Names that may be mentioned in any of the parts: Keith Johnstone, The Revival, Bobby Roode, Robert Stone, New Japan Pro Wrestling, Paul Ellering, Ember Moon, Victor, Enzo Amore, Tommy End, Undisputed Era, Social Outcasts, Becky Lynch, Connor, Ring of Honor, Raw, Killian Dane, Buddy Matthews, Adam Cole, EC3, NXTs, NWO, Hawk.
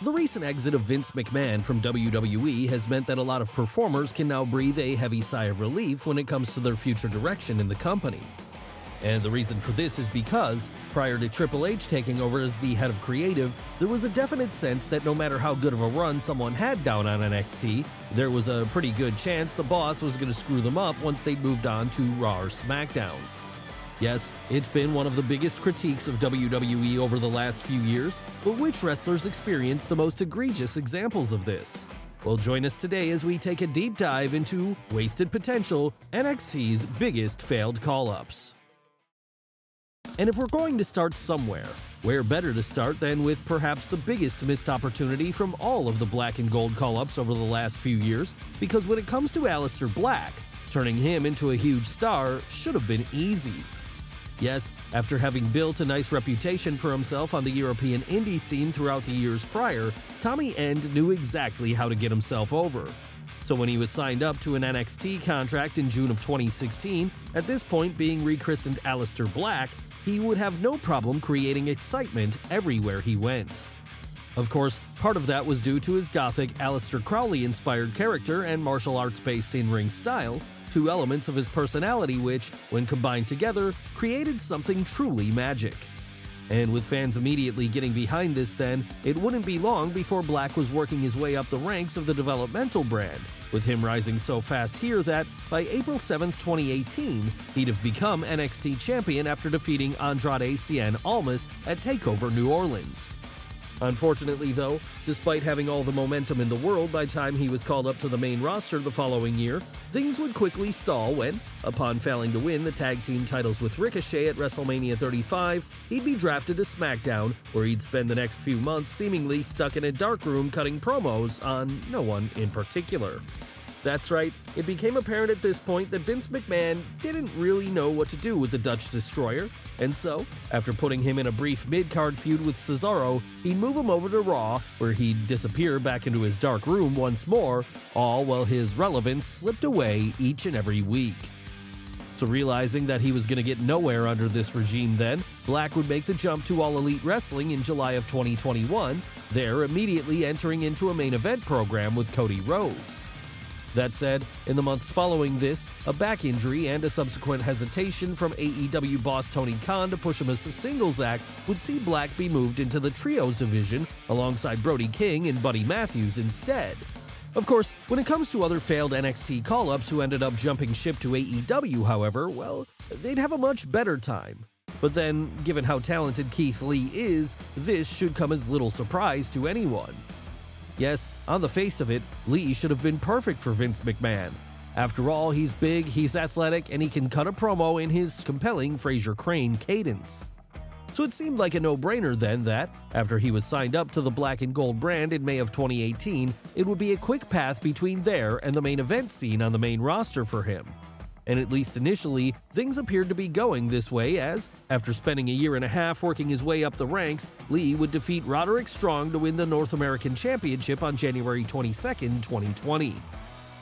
The recent exit of Vince McMahon from WWE has meant that a lot of performers can now breathe a heavy sigh of relief when it comes to their future direction in the company. And the reason for this is because, prior to Triple H taking over as the head of creative, there was a definite sense that no matter how good of a run someone had down on NXT, there was a pretty good chance the boss was going to screw them up once they'd moved on to Raw or SmackDown. Yes, it's been one of the biggest critiques of WWE over the last few years, but which wrestlers experience the most egregious examples of this? Well, join us today as we take a deep dive into Wasted Potential, NXT's biggest failed call-ups. And if we're going to start somewhere, where better to start than with perhaps the biggest missed opportunity from all of the black and gold call-ups over the last few years, because when it comes to Aleister Black, turning him into a huge star should have been easy. Yes, after having built a nice reputation for himself on the European indie scene throughout the years prior, Tommy End knew exactly how to get himself over. So when he was signed up to an NXT contract in June of 2016, at this point being rechristened Aleister Black, he would have no problem creating excitement everywhere he went. Of course, part of that was due to his gothic Aleister Crowley-inspired character and martial arts-based in-ring style, two elements of his personality which, when combined together, created something truly magic. And with fans immediately getting behind this then, it wouldn't be long before Black was working his way up the ranks of the developmental brand, with him rising so fast here that, by April 7, 2018, he'd have become NXT champion after defeating Andrade Cien Almas at TakeOver New Orleans. Unfortunately though, despite having all the momentum in the world by the time he was called up to the main roster the following year, things would quickly stall when, upon failing to win the tag team titles with Ricochet at WrestleMania 35, he'd be drafted to SmackDown, where he'd spend the next few months seemingly stuck in a dark room cutting promos on no one in particular. That's right, it became apparent at this point that Vince McMahon didn't really know what to do with the Dutch Destroyer, and so, after putting him in a brief mid-card feud with Cesaro, he'd move him over to Raw, where he'd disappear back into his dark room once more, all while his relevance slipped away each and every week. So realizing that he was going to get nowhere under this regime then, Black would make the jump to All Elite Wrestling in July of 2021, there immediately entering into a main event program with Cody Rhodes. That said, in the months following this, a back injury and a subsequent hesitation from AEW boss Tony Khan to push him as a singles act would see Black be moved into the trios division alongside Brody King and Buddy Matthews instead. Of course, when it comes to other failed NXT call-ups who ended up jumping ship to AEW, however, well, they'd have a much better time. But then, given how talented Keith Lee is, this should come as little surprise to anyone. Yes, on the face of it, Lee should have been perfect for Vince McMahon. After all, he's big, he's athletic, and he can cut a promo in his compelling Fraser Crane cadence. So it seemed like a no-brainer then that, after he was signed up to the black and gold brand in May of 2018, it would be a quick path between there and the main event scene on the main roster for him. And at least initially, things appeared to be going this way as, after spending a year and a half working his way up the ranks, Lee would defeat Roderick Strong to win the North American Championship on January 22, 2020.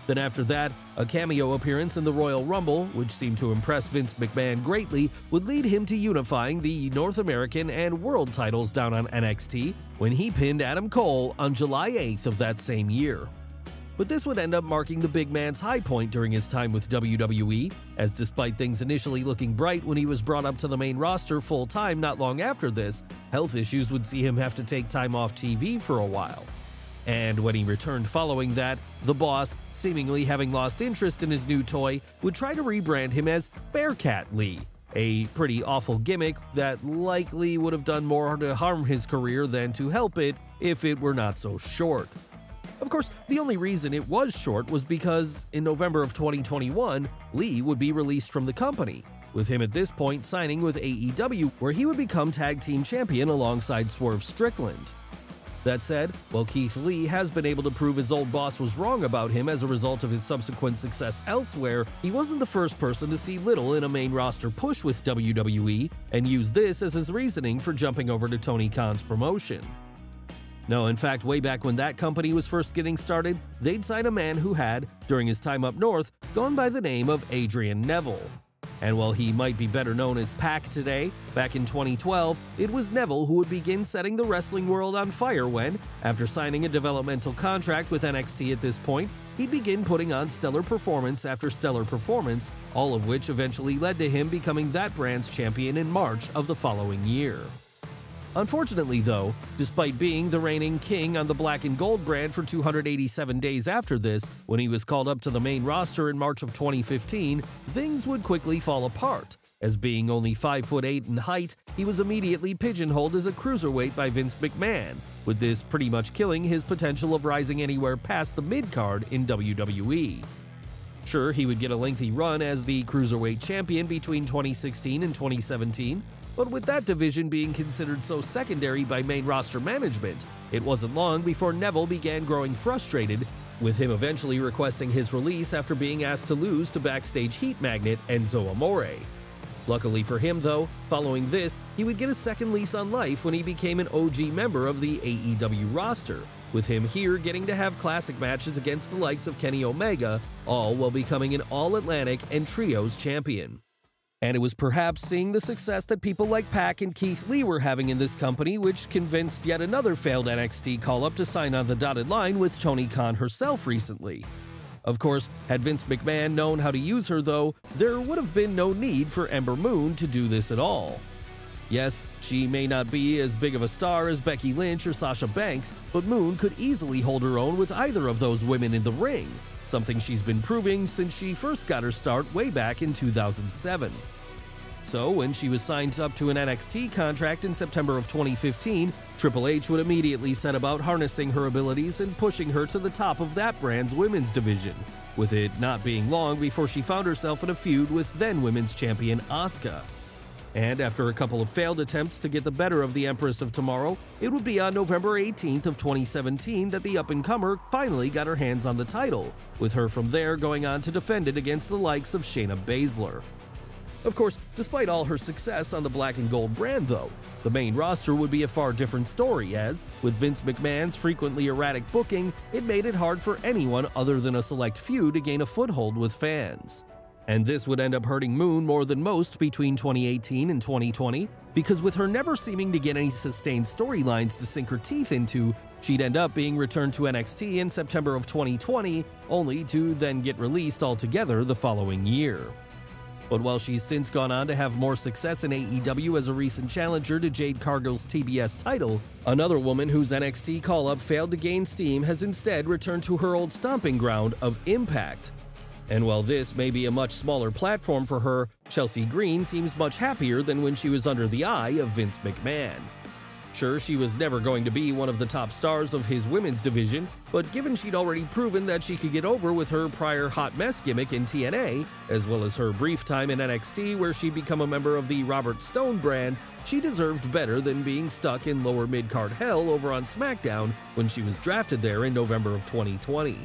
Then after that, a cameo appearance in the Royal Rumble, which seemed to impress Vince McMahon greatly, would lead him to unifying the North American and World titles down on NXT when he pinned Adam Cole on July 8th of that same year. But this would end up marking the big man's high point during his time with WWE, as despite things initially looking bright when he was brought up to the main roster full-time not long after this, health issues would see him have to take time off TV for a while. And when he returned following that, the boss, seemingly having lost interest in his new toy, would try to rebrand him as Bearcat Lee, a pretty awful gimmick that likely would have done more to harm his career than to help it if it were not so short. Of course, the only reason it was short was because, in November of 2021, Lee would be released from the company, with him at this point signing with AEW, where he would become tag team champion alongside Swerve Strickland. That said, while Keith Lee has been able to prove his old boss was wrong about him as a result of his subsequent success elsewhere, he wasn't the first person to see little in a main roster push with WWE and use this as his reasoning for jumping over to Tony Khan's promotion. No, in fact, way back when that company was first getting started, they'd signed a man who had, during his time up north, gone by the name of Adrian Neville. And while he might be better known as PAC today, back in 2012, it was Neville who would begin setting the wrestling world on fire when, after signing a developmental contract with NXT at this point, he'd begin putting on stellar performance after stellar performance, all of which eventually led to him becoming that brand's champion in March of the following year. Unfortunately though, despite being the reigning king on the black and gold brand for 287 days after this, when he was called up to the main roster in March of 2015, things would quickly fall apart. As being only 5'8" in height, he was immediately pigeonholed as a cruiserweight by Vince McMahon, with this pretty much killing his potential of rising anywhere past the mid-card in WWE. Sure, he would get a lengthy run as the cruiserweight champion between 2016 and 2017, but with that division being considered so secondary by main roster management, it wasn't long before Neville began growing frustrated, with him eventually requesting his release after being asked to lose to backstage heat magnet Enzo Amore. Luckily for him though, following this, he would get a second lease on life when he became an OG member of the AEW roster, with him here getting to have classic matches against the likes of Kenny Omega, all while becoming an All-Atlantic and Trios champion. And it was perhaps seeing the success that people like PAC and Keith Lee were having in this company which convinced yet another failed NXT call-up to sign on the dotted line with Tony Khan herself recently. Of course, had Vince McMahon known how to use her though, there would have been no need for Ember Moon to do this at all. Yes, she may not be as big of a star as Becky Lynch or Sasha Banks, but Moon could easily hold her own with either of those women in the ring, something she's been proving since she first got her start way back in 2007. So when she was signed up to an NXT contract in September of 2015, Triple H would immediately set about harnessing her abilities and pushing her to the top of that brand's women's division, with it not being long before she found herself in a feud with then-women's champion Asuka. And after a couple of failed attempts to get the better of the Empress of Tomorrow, it would be on November 18th of 2017 that the up-and-comer finally got her hands on the title, with her from there going on to defend it against the likes of Shayna Baszler. Of course, despite all her success on the black and gold brand though, the main roster would be a far different story as, with Vince McMahon's frequently erratic booking, it made it hard for anyone other than a select few to gain a foothold with fans. And this would end up hurting Moon more than most between 2018 and 2020, because with her never seeming to get any sustained storylines to sink her teeth into, she'd end up being returned to NXT in September of 2020, only to then get released altogether the following year. But while she's since gone on to have more success in AEW as a recent challenger to Jade Cargill's TBS title, another woman whose NXT call-up failed to gain steam has instead returned to her old stomping ground of Impact. And while this may be a much smaller platform for her, Chelsea Green seems much happier than when she was under the eye of Vince McMahon. Sure, she was never going to be one of the top stars of his women's division, but given she'd already proven that she could get over with her prior hot mess gimmick in TNA, as well as her brief time in NXT where she'd become a member of the Robert Stone brand, she deserved better than being stuck in lower mid-card hell over on SmackDown when she was drafted there in November of 2020.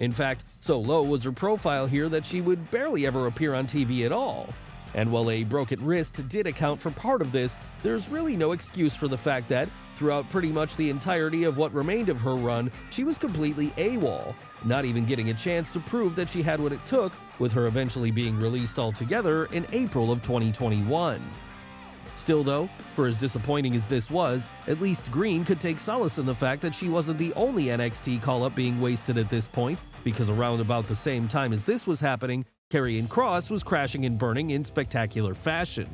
In fact, so low was her profile here that she would barely ever appear on TV at all. And while a broken wrist did account for part of this, there's really no excuse for the fact that, throughout pretty much the entirety of what remained of her run, she was completely AWOL, not even getting a chance to prove that she had what it took, with her eventually being released altogether in April of 2021. Still though, for as disappointing as this was, at least Green could take solace in the fact that she wasn't the only NXT call-up being wasted at this point, because around about the same time as this was happening, Karrion Kross was crashing and burning in spectacular fashion.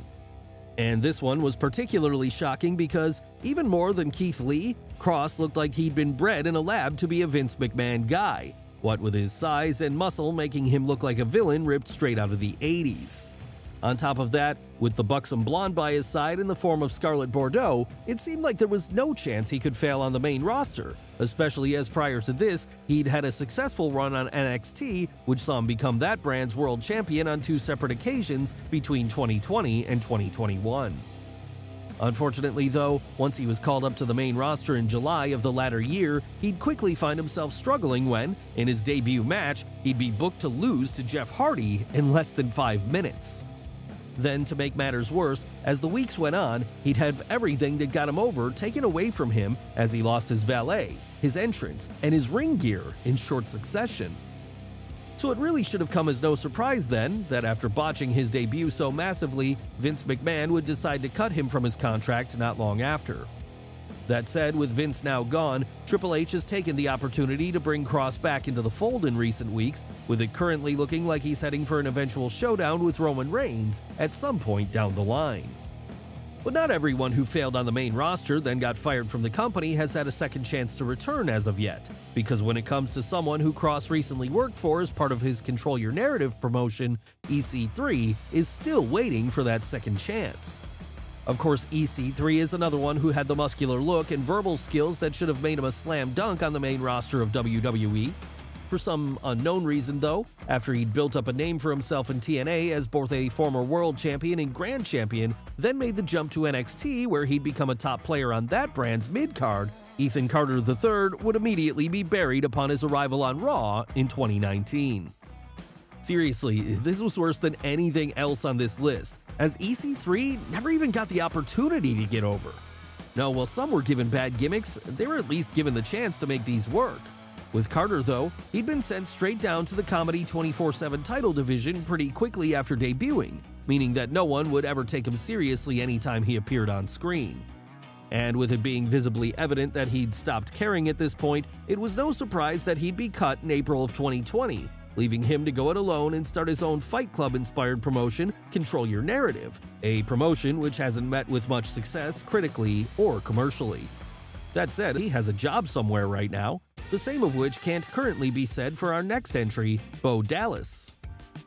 And this one was particularly shocking because, even more than Keith Lee, Kross looked like he'd been bred in a lab to be a Vince McMahon guy, what with his size and muscle making him look like a villain ripped straight out of the 80s. On top of that, with the buxom blonde by his side in the form of Scarlett Bordeaux, it seemed like there was no chance he could fail on the main roster, especially as prior to this, he'd had a successful run on NXT, which saw him become that brand's world champion on two separate occasions between 2020 and 2021. Unfortunately though, once he was called up to the main roster in July of the latter year, he'd quickly find himself struggling when, in his debut match, he'd be booked to lose to Jeff Hardy in less than 5 minutes. Then, to make matters worse, as the weeks went on, he'd have everything that got him over taken away from him as he lost his valet, his entrance, and his ring gear in short succession. So it really should have come as no surprise then that after botching his debut so massively, Vince McMahon would decide to cut him from his contract not long after. That said, with Vince now gone, Triple H has taken the opportunity to bring Cross back into the fold in recent weeks, with it currently looking like he's heading for an eventual showdown with Roman Reigns at some point down the line. But not everyone who failed on the main roster then got fired from the company has had a second chance to return as of yet, because when it comes to someone who Cross recently worked for as part of his Control Your Narrative promotion, EC3 is still waiting for that second chance. Of course, EC3 is another one who had the muscular look and verbal skills that should have made him a slam dunk on the main roster of WWE. For some unknown reason, though, after he'd built up a name for himself in TNA as both a former world champion and grand champion, then made the jump to NXT where he'd become a top player on that brand's mid-card, Ethan Carter III would immediately be buried upon his arrival on Raw in 2019. Seriously, this was worse than anything else on this list, as EC3 never even got the opportunity to get over. No, while some were given bad gimmicks, they were at least given the chance to make these work. With Carter, though, he'd been sent straight down to the comedy 24/7 title division pretty quickly after debuting, meaning that no one would ever take him seriously anytime he appeared on screen. And with it being visibly evident that he'd stopped caring at this point, it was no surprise that he'd be cut in April of 2020, leaving him to go it alone and start his own Fight Club-inspired promotion, Control Your Narrative, a promotion which hasn't met with much success critically or commercially. That said, he has a job somewhere right now, the same of which can't currently be said for our next entry, Bo Dallas.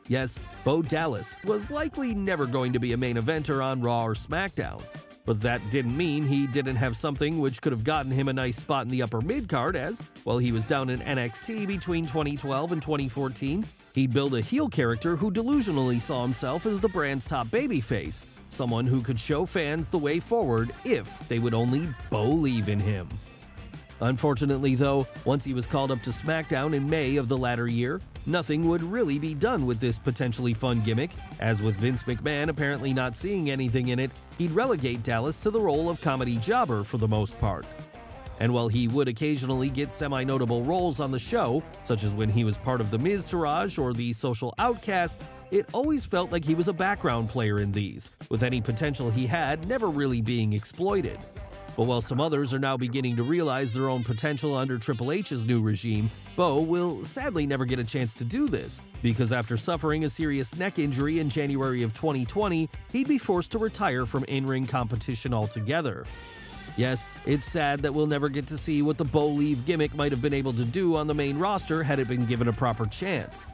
Yes, Bo Dallas was likely never going to be a main eventer on Raw or SmackDown, but that didn't mean he didn't have something which could have gotten him a nice spot in the upper mid-card as, while he was down in NXT between 2012 and 2014, he built a heel character who delusionally saw himself as the brand's top babyface, someone who could show fans the way forward if they would only believe in him. Unfortunately though, once he was called up to SmackDown in May of the latter year, nothing would really be done with this potentially fun gimmick, as with Vince McMahon apparently not seeing anything in it, he'd relegate Dallas to the role of comedy jobber for the most part. And while he would occasionally get semi-notable roles on the show, such as when he was part of The Miz Taraj or The Social Outcasts, it always felt like he was a background player in these, with any potential he had never really being exploited. But while some others are now beginning to realize their own potential under Triple H's new regime, Bo will sadly never get a chance to do this, because after suffering a serious neck injury in January of 2020, he'd be forced to retire from in-ring competition altogether. Yes, it's sad that we'll never get to see what the Bo Leave gimmick might have been able to do on the main roster had it been given a proper chance.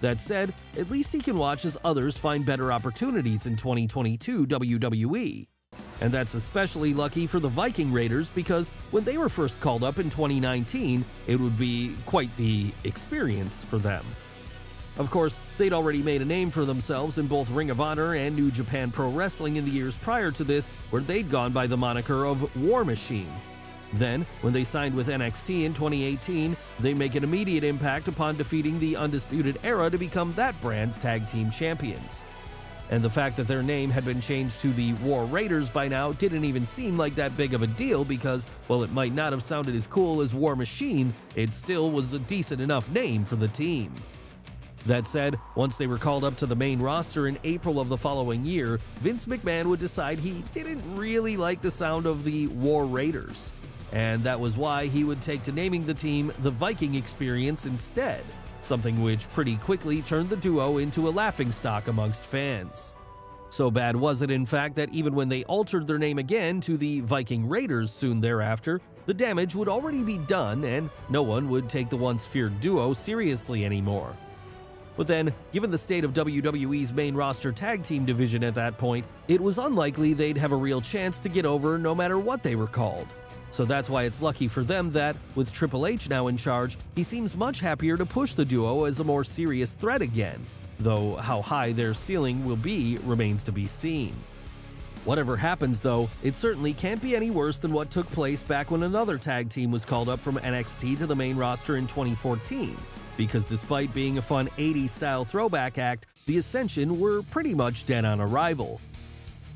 That said, at least he can watch as others find better opportunities in 2022 WWE. And that's especially lucky for the Viking Raiders because when they were first called up in 2019, it would be quite the experience for them. Of course, they'd already made a name for themselves in both Ring of Honor and New Japan Pro Wrestling in the years prior to this, where they'd gone by the moniker of War Machine. Then, when they signed with NXT in 2018, they make an immediate impact upon defeating the Undisputed Era to become that brand's tag team champions. And the fact that their name had been changed to the War Raiders by now didn't even seem like that big of a deal because, while it might not have sounded as cool as War Machine, it still was a decent enough name for the team. That said, once they were called up to the main roster in April of the following year, Vince McMahon would decide he didn't really like the sound of the War Raiders. And that was why he would take to naming the team the Viking Experience instead, something which pretty quickly turned the duo into a laughingstock amongst fans. So bad was it, in fact, that even when they altered their name again to the Viking Raiders soon thereafter, the damage would already be done and no one would take the once-feared duo seriously anymore. But then, given the state of WWE's main roster tag team division at that point, it was unlikely they'd have a real chance to get over no matter what they were called. So that's why it's lucky for them that, with Triple H now in charge, he seems much happier to push the duo as a more serious threat again, though how high their ceiling will be remains to be seen. Whatever happens though, it certainly can't be any worse than what took place back when another tag team was called up from NXT to the main roster in 2014, because despite being a fun 80s-style throwback act, the Ascension were pretty much dead on arrival.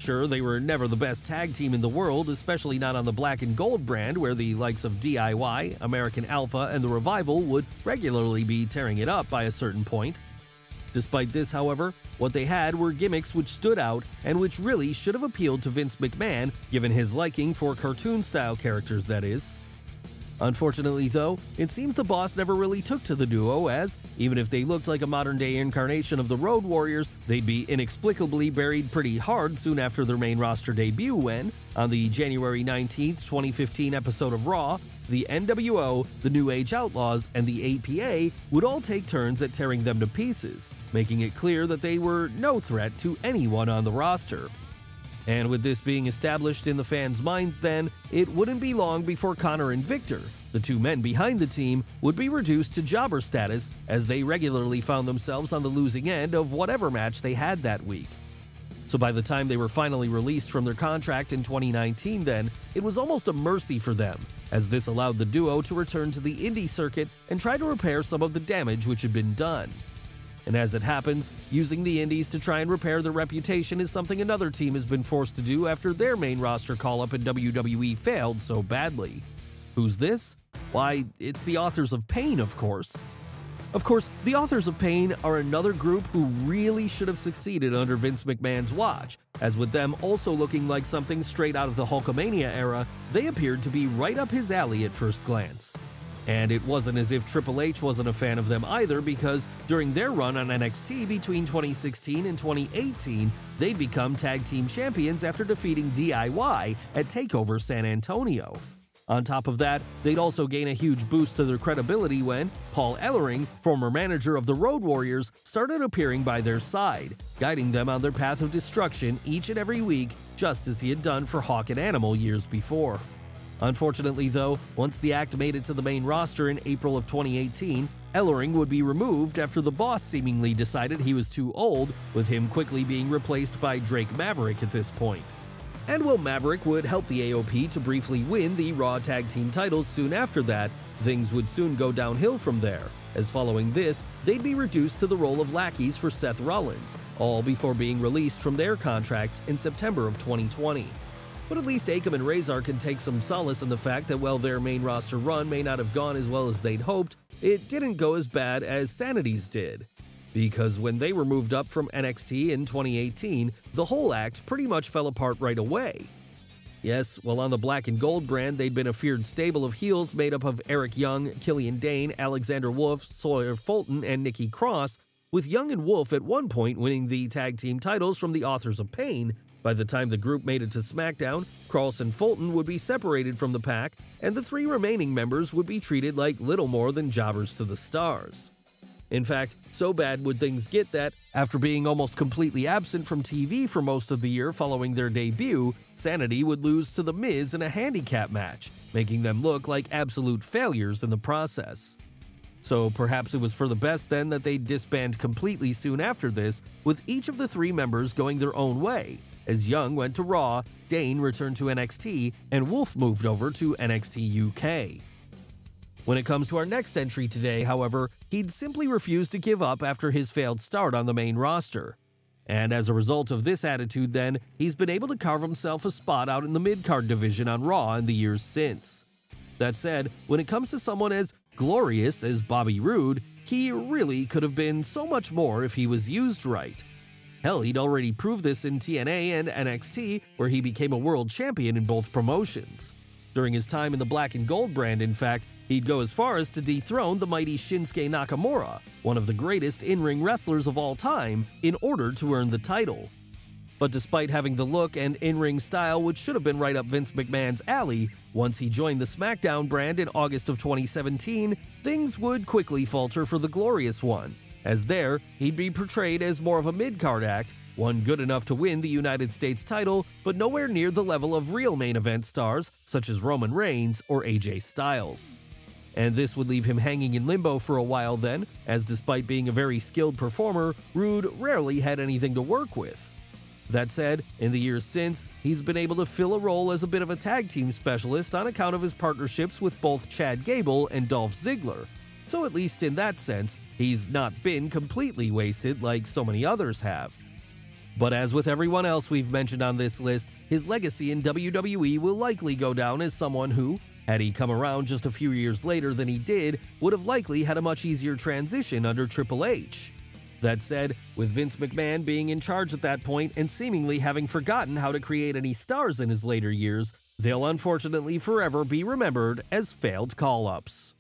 Sure, they were never the best tag team in the world, especially not on the black and gold brand where the likes of DIY, American Alpha, and The Revival would regularly be tearing it up by a certain point. Despite this, however, what they had were gimmicks which stood out and which really should have appealed to Vince McMahon, given his liking for cartoon-style characters, that is. Unfortunately, though, it seems the boss never really took to the duo as, even if they looked like a modern-day incarnation of the Road Warriors, they'd be inexplicably buried pretty hard soon after their main roster debut when, on the January 19, 2015 episode of Raw, the NWO, the New Age Outlaws, and the APA would all take turns at tearing them to pieces, making it clear that they were no threat to anyone on the roster. And with this being established in the fans' minds then, it wouldn't be long before Connor and Victor, the two men behind the team, would be reduced to jobber status as they regularly found themselves on the losing end of whatever match they had that week. So by the time they were finally released from their contract in 2019 then, it was almost a mercy for them, as this allowed the duo to return to the indie circuit and try to repair some of the damage which had been done. And as it happens, using the indies to try and repair their reputation is something another team has been forced to do after their main roster call-up in WWE failed so badly. Who's this? Why, it's the Authors of Pain, of course. Of course, the Authors of Pain are another group who really should have succeeded under Vince McMahon's watch, as with them also looking like something straight out of the Hulkamania era, they appeared to be right up his alley at first glance. And it wasn't as if Triple H wasn't a fan of them either, because during their run on NXT between 2016 and 2018, they'd become tag team champions after defeating DIY at TakeOver San Antonio. On top of that, they'd also gain a huge boost to their credibility when Paul Ellering, former manager of the Road Warriors, started appearing by their side, guiding them on their path of destruction each and every week, just as he had done for Hawk and Animal years before. Unfortunately though, once the act made it to the main roster in April of 2018, Ellering would be removed after the boss seemingly decided he was too old, with him quickly being replaced by Drake Maverick at this point. And while Maverick would help the AOP to briefly win the Raw Tag Team titles soon after that, things would soon go downhill from there, as following this, they'd be reduced to the role of lackeys for Seth Rollins, all before being released from their contracts in September of 2020. But at least Akam and Razor can take some solace in the fact that while their main roster run may not have gone as well as they'd hoped, it didn't go as bad as Sanity's did. Because when they were moved up from NXT in 2018, the whole act pretty much fell apart right away. Yes, while on the black and gold brand they'd been a feared stable of heels made up of Eric Young, Killian Dane, Alexander Wolfe, Sawyer Fulton, and Nikki Cross, with Young and Wolfe at one point winning the tag team titles from the Authors of Pain. By the time the group made it to SmackDown, Cross and Fulton would be separated from the pack, and the three remaining members would be treated like little more than jobbers to the stars. In fact, so bad would things get that, after being almost completely absent from TV for most of the year following their debut, Sanity would lose to The Miz in a handicap match, making them look like absolute failures in the process. So perhaps it was for the best then that they disbanded completely soon after this, with each of the three members going their own way. As Young went to Raw, Dane returned to NXT, and Wolf moved over to NXT UK. When it comes to our next entry today, however, he'd simply refused to give up after his failed start on the main roster. And as a result of this attitude then, he's been able to carve himself a spot out in the mid-card division on Raw in the years since. That said, when it comes to someone as glorious as Bobby Roode, he really could have been so much more if he was used right. Hell, he'd already proved this in TNA and NXT, where he became a world champion in both promotions. During his time in the black and gold brand, in fact, he'd go as far as to dethrone the mighty Shinsuke Nakamura, one of the greatest in-ring wrestlers of all time, in order to earn the title. But despite having the look and in-ring style which should have been right up Vince McMahon's alley, once he joined the SmackDown brand in August of 2017, things would quickly falter for the glorious one. As there, he'd be portrayed as more of a mid-card act, one good enough to win the United States title, but nowhere near the level of real main event stars such as Roman Reigns or AJ Styles. And this would leave him hanging in limbo for a while then, as despite being a very skilled performer, Roode rarely had anything to work with. That said, in the years since, he's been able to fill a role as a bit of a tag team specialist on account of his partnerships with both Chad Gable and Dolph Ziggler. So at least in that sense, he's not been completely wasted like so many others have. But as with everyone else we've mentioned on this list, his legacy in WWE will likely go down as someone who, had he come around just a few years later than he did, would have likely had a much easier transition under Triple H. That said, with Vince McMahon being in charge at that point and seemingly having forgotten how to create any stars in his later years, they'll unfortunately forever be remembered as failed call-ups.